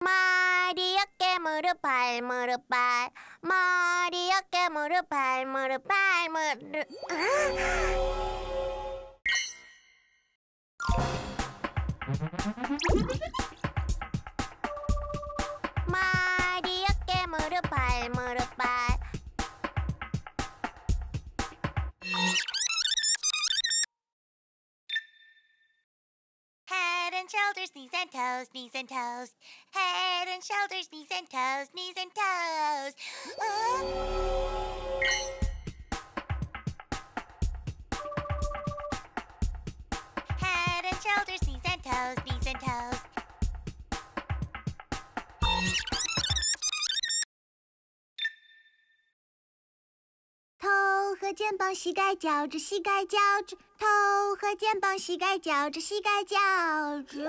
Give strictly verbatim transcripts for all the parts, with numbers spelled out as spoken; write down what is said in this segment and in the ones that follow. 머리 어깨 무릎 발 무릎 발 머리 어깨 무릎 발 무릎 발 무릎 아! 머리 어깨 무릎 발 무릎 발 Head and shoulders, knees and toes, knees and toes Head and shoulders, knees and toes, knees and toes 어? Head and shoulders, knees and toes, knees and toes头和肩膀、膝盖、脚趾、膝盖、脚趾。头和肩膀、膝盖、脚趾、膝盖、脚趾。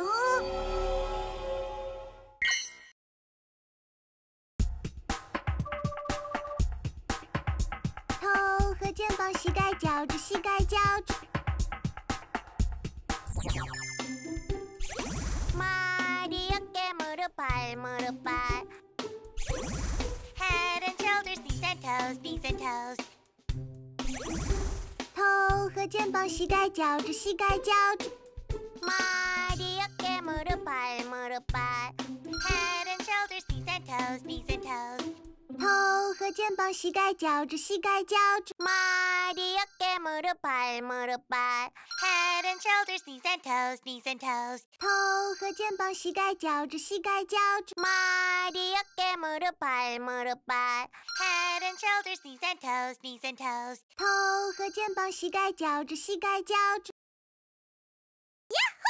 头和肩膀、膝盖、脚趾、膝盖、脚趾。머리 어깨 무릎 발 무릎 발. Head and shoulders, knees and toes, knees and toes. 头和肩膀、膝盖、脚趾、膝盖、脚趾。머리 어깨 무릎 발 무릎 발. Head and shoulders, knees and toes, knees and toes. 头和肩膀、膝盖、脚趾、膝盖、脚趾。머리 어깨 무릎 발 무릎 발. Head and shoulders, knees and toes, knees and toes. 头和肩膀、膝盖、脚趾、膝盖、脚趾。머리 어깨 무릎 발 무릎 발. Head and shoulders, knees and toes, knees and toes. 头和肩膀、膝盖、脚趾、膝盖、脚趾。呀吼！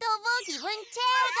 또보 기분 최고!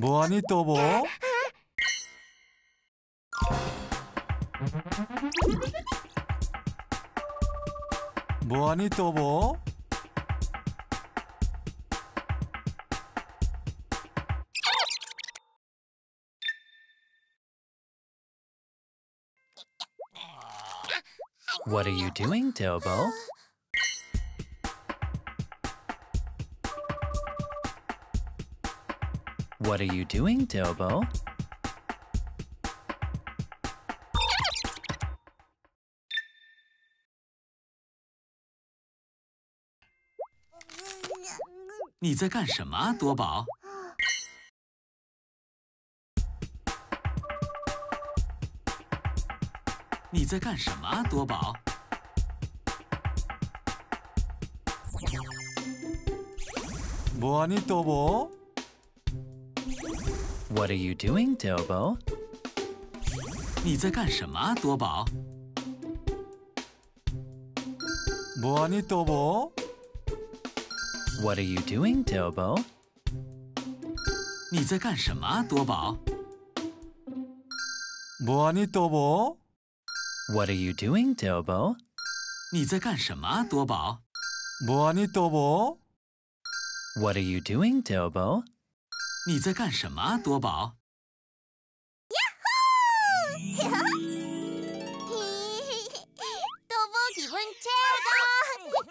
뭐하니 또보? 뭐하니 또보? What are you doing, Tobo? What are you doing, Tobo?你在干什么啊，多宝？ 你在干什么啊，多宝？뭐하니 또보? What are you doing, Tobo? 你在干什么啊，多宝？뭐하니 또보? What are you doing, Tobo? 你在干什么啊，多宝？뭐하니 또보? What are you doing, Tobo? 你在干什么啊，多宝？뭐하니 또보? What are you doing, Tobo? 你在干什么啊，多宝？呀吼！多宝기분 최고!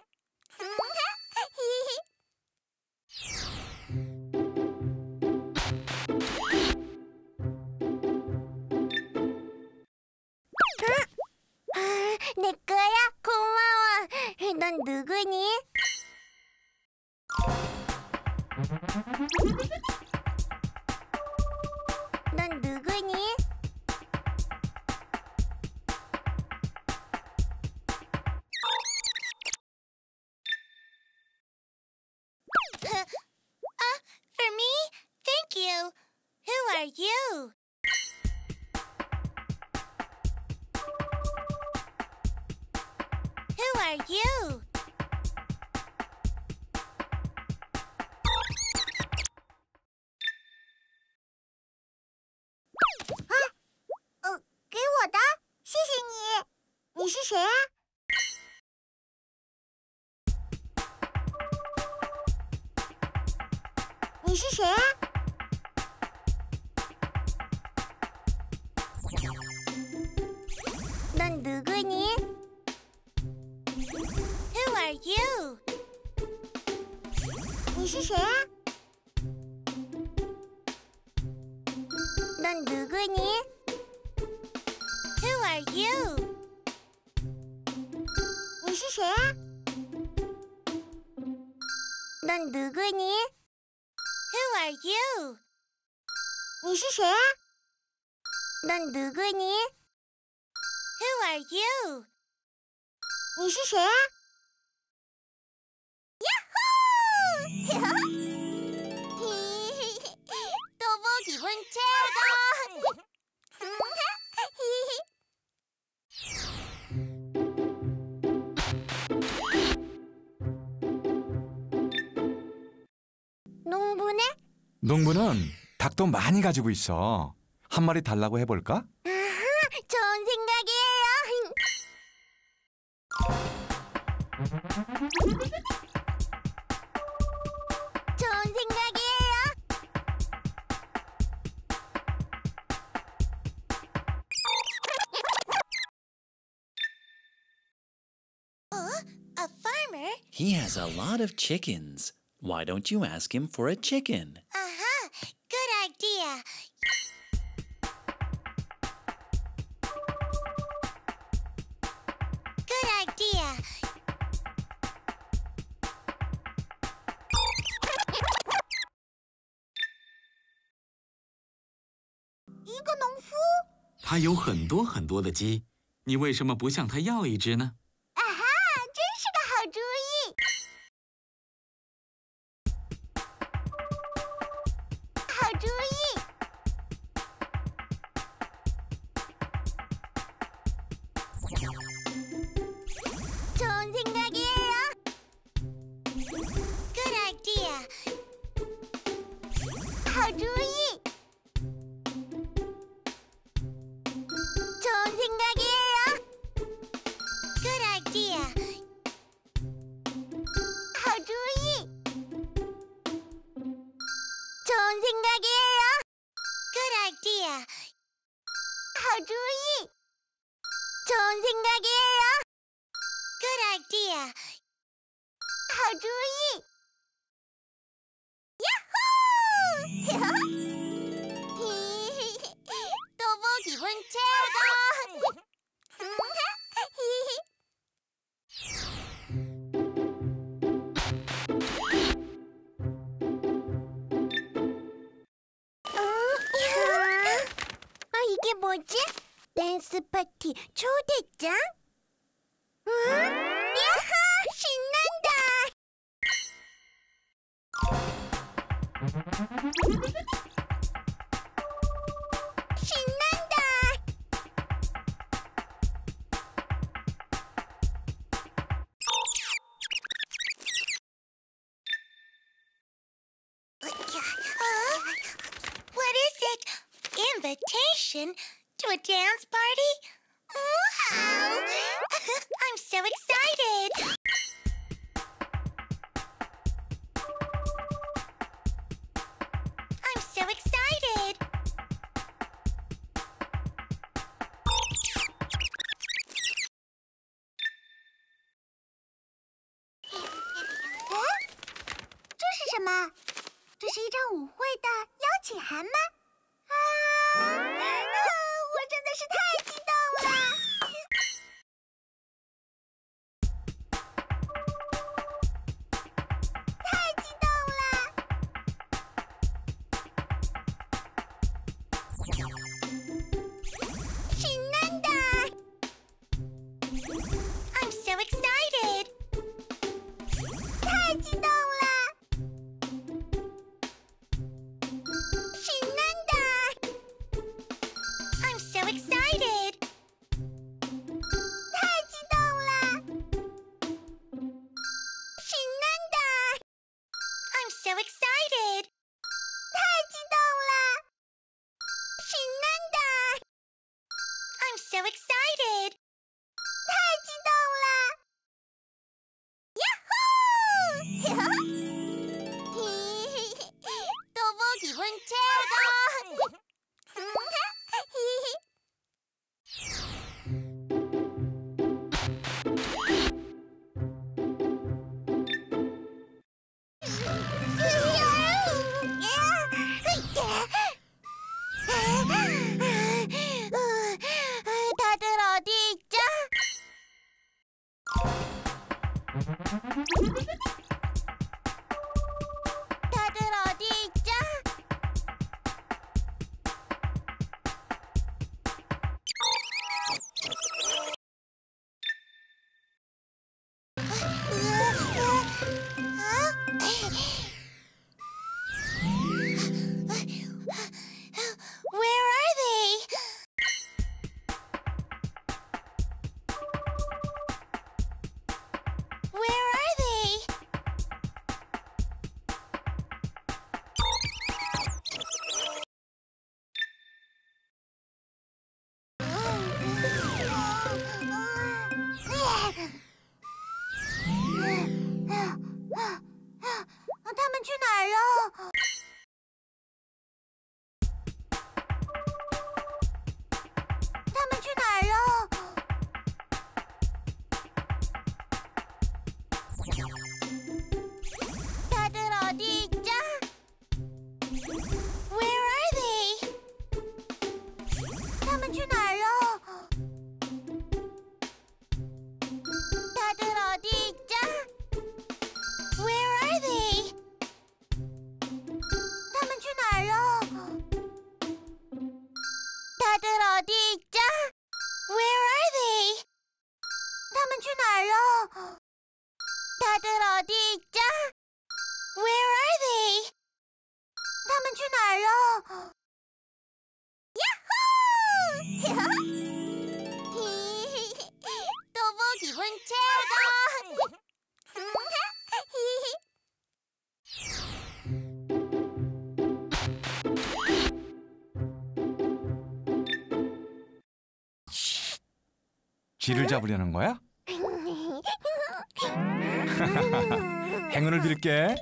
내 거야? 고마워. 넌 누구니? 넌 누구니? Uh, for me? Thank you. Who are you? Who are you? 넌 누구니? Who are you? 你是谁啊？넌 누구니? Who are you? 你是谁啊？넌 누구니? Who are you? 你是谁啊？넌 누구니? Who are you? 你是谁啊？呀吼！또보 기분 최고! 농부네? 농부는 닭도 많이 가지고 있어. 한 마리 달라고 해볼까? 좋은 생각이에요. 좋은 생각이에요. Oh, a farmer? He has a lot of chickens. Why don't you ask him for a chicken? Uh-huh. Good idea.他有很多很多的鸡，你为什么不向他要一只呢？啊哈，真是个好主意！好主意！좋은 생각이에요. Good idea.好主意！ 좋은 생각이에요. Good idea. 더 주의. 야호! 뭐지? 댄스 파티 초대장? 응? 야호! 신난다! 신난다! What is it? Invitation? To a dance party? Wow! I'm so excited! I'm so excited! Huh? 这是什么？这是一张舞会的邀请函吗？啊！ 쥐를 잡으려는 거야? 행운을 빌게.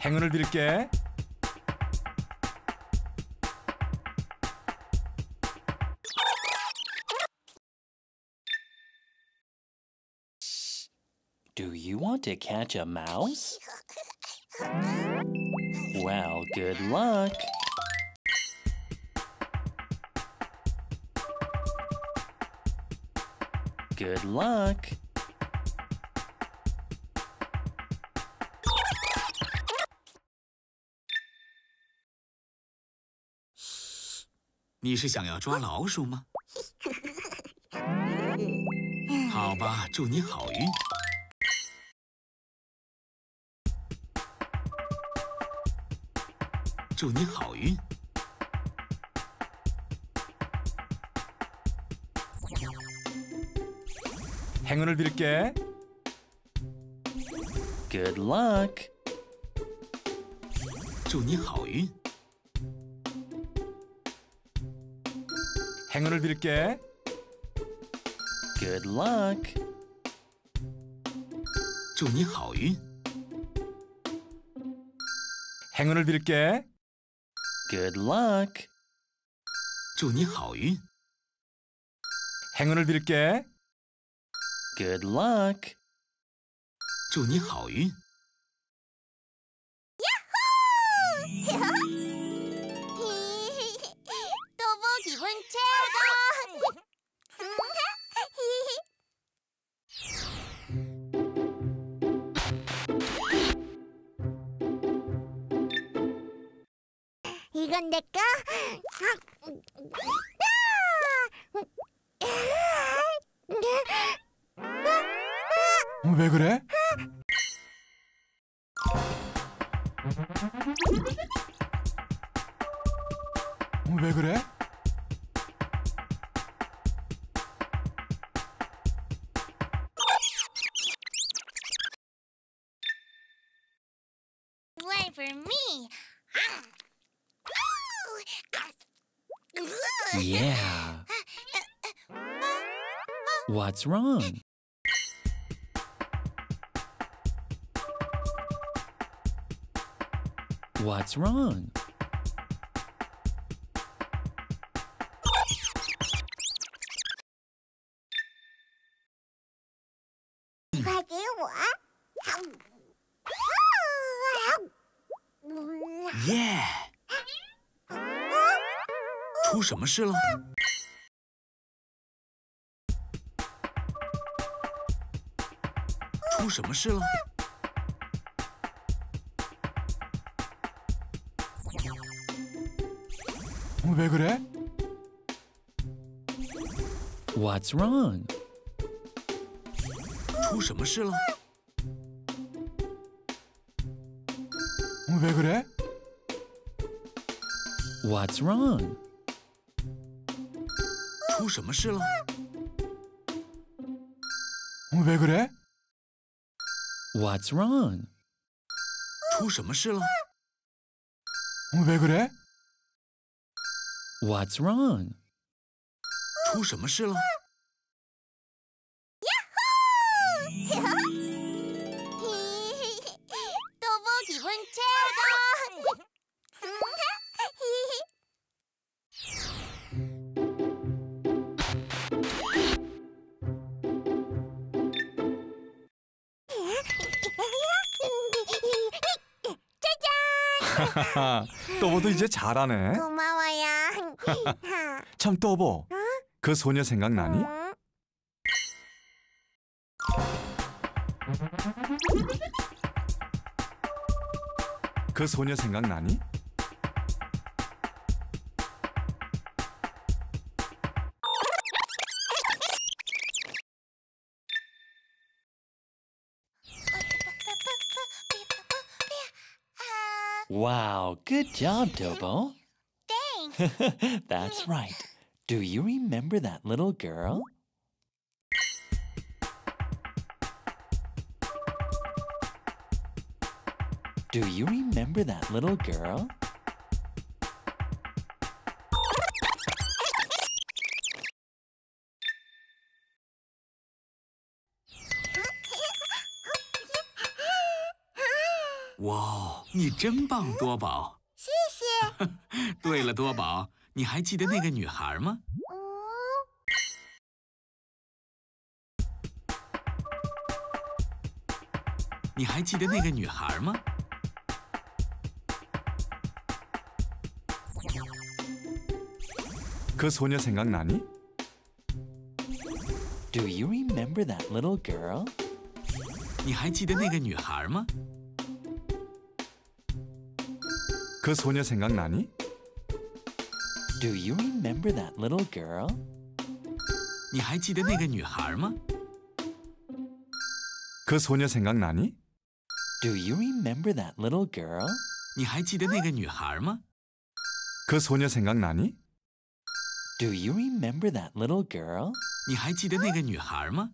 행운을 빌게. Do you want to catch a mouse? Well, good luck. Good luck. 你是想要抓老鼠吗？好吧，祝你好运。祝你好运。행운을 빌게. Good luck. 祝你好运。 행운을 빌게. Good luck. 祝你好运。 행운을 빌게. Good luck. 祝你好运。 행운을 빌게. Good luck. 祝你好运。 이건 내꺼. 왜 그래? 왜 그래? Wait for me. Yeah. What's wrong? What's wrong? Yeah. 出什么事了？出什么事了？ 왜 그래? What's wrong? 出什么事了？왜 그래? What's wrong? 出什么事了？왜 그래? What's wrong? 出什么事了？왜 그래? What's wrong? 出什么事了？ 또보 기분 최고! 짜잔! 또보도 이제 잘하네. 고마워요. 참 또보, 응? 그 소녀 생각나니? 응? 그 소녀 생각나니? Wow, good job, Tobo. That's right. Do you remember that little girl? Do you remember that little girl? Wow, 你真棒，多宝。 对了，多宝，你还记得那个女孩吗？你还记得那个女孩吗？그 소녀 생각나니? Do you remember that little girl? 你还记得那个女孩吗？ 그 소녀 생각나니? Do you remember that little girl? 你还记得那个女孩吗？ 그 소녀 생각나니? Do you remember that little girl? 你还记得那个女孩吗？ 그 소녀 생각나니? Do you remember that little girl? 你还记得那个女孩吗？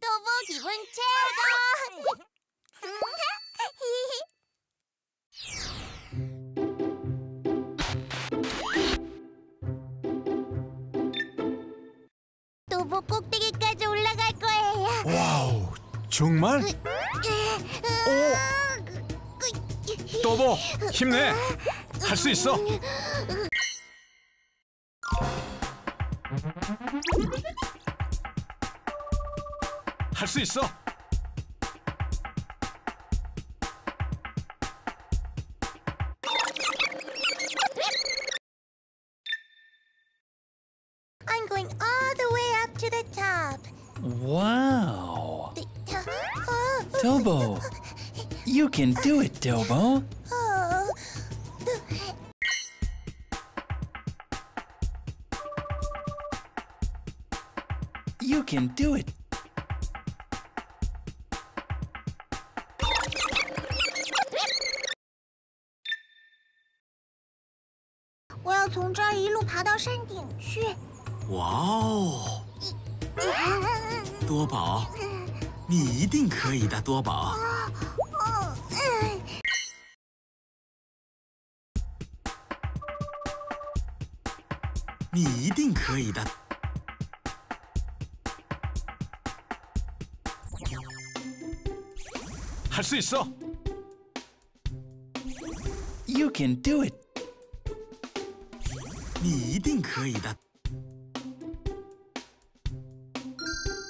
또보 기분 최고! 또보 꼭대기까지 올라갈 거예요. 와우, 정말? 오, 또보 힘내, 할 수 있어. 할 수 있어. I'm going all the way up to the top. Wow. Tobo, you can do it, Tobo. You can do it.从这儿一路爬到山顶去。哇哦！多宝，你一定可以的，多宝。你一定可以的。할 수 있어. You can do it. 你一定可以的。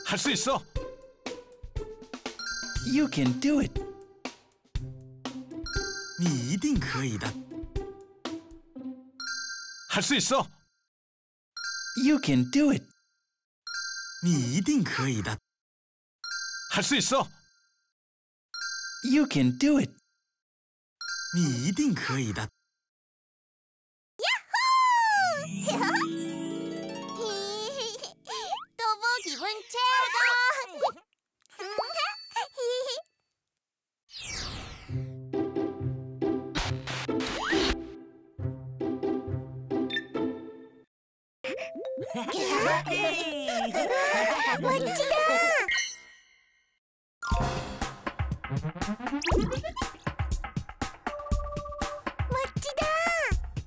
할 수 있어. You can do it. 你一定可以的。할 수 있어. You can do it. 你一定可以的。할 수 있어. You can do it. 你一定可以的。 기분 최고! 멋지다!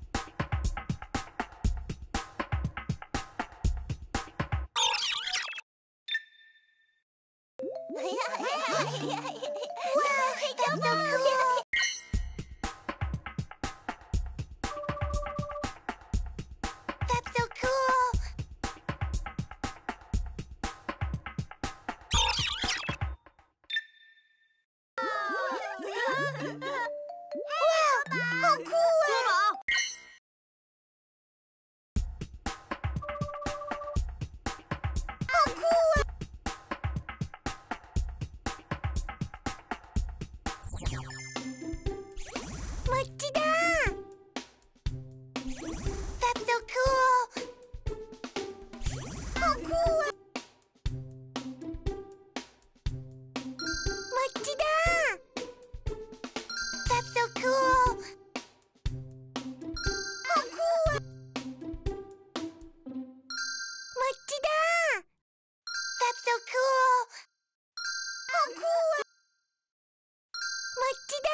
멋지다!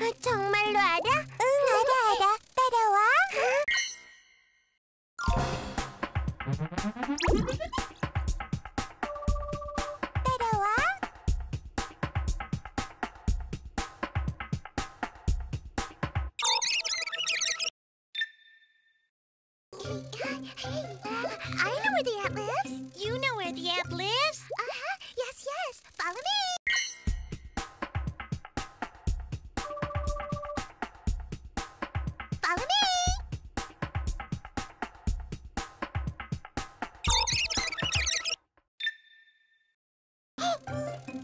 아, 정말로 알아? 응, 알아, 알아. 따라와. 따라와. where the ant lives? You know where the ant lives? Uh-huh. Yes, yes. Follow me. Follow me.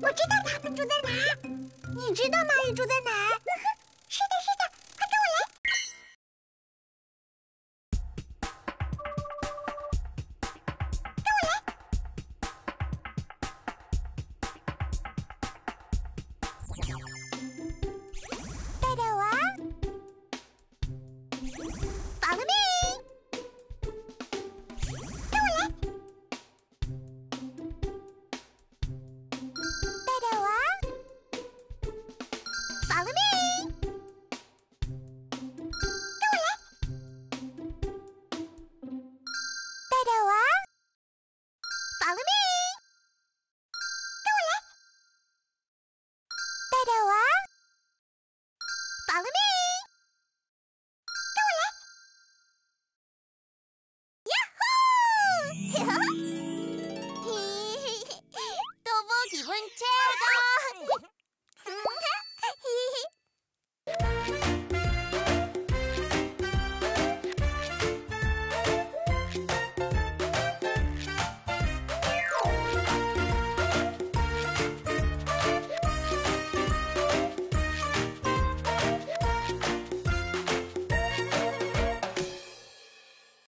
我知道他们住在哪，你知道蚂蚁住在哪？